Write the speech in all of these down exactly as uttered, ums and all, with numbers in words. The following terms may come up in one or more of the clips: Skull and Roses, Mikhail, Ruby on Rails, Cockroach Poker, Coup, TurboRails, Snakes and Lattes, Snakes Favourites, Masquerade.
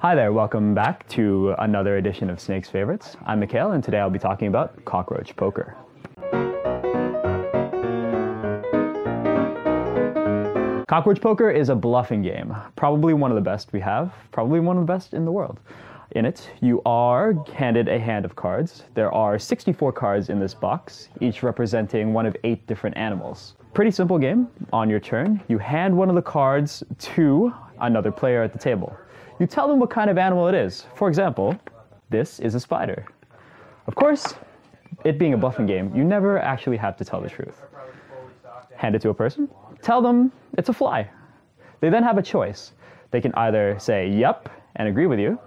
Hi there, welcome back to another edition of Snake's Favorites. I'm Mikhail, and today I'll be talking about cockroach poker. Cockroach poker is a bluffing game, probably one of the best we have, probably one of the best in the world. In it, you are handed a hand of cards. There are sixty-four cards in this box, each representing one of eight different animals. Pretty simple game. On your turn, you hand one of the cards to another player at the table. You tell them what kind of animal it is. For example, this is a spider. Of course, it being a bluffing game, you never actually have to tell the truth. Hand it to a person, tell them it's a fly. They then have a choice. They can either say yep and agree with you,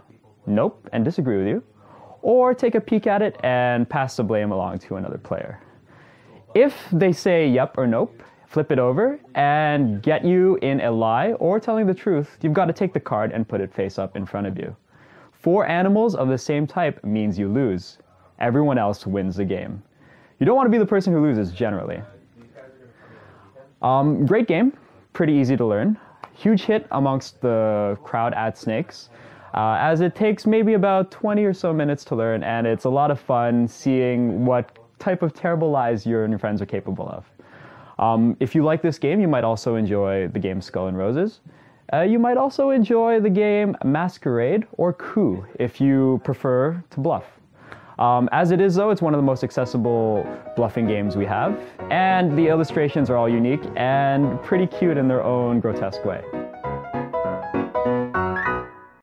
nope and disagree with you, or take a peek at it and pass the blame along to another player. If they say yep or nope, flip it over and get you in a lie or telling the truth, you've got to take the card and put it face up in front of you. Four animals of the same type means you lose. Everyone else wins the game. You don't want to be the person who loses generally. Um, great game, pretty easy to learn. Huge hit amongst the crowd at Snakes, uh, as it takes maybe about twenty or so minutes to learn, and it's a lot of fun seeing what type of terrible lies you and your friends are capable of. Um, if you like this game, you might also enjoy the game Skull and Roses. Uh, you might also enjoy the game Masquerade or Coup if you prefer to bluff. Um, as it is though, it's one of the most accessible bluffing games we have, and the illustrations are all unique and pretty cute in their own grotesque way.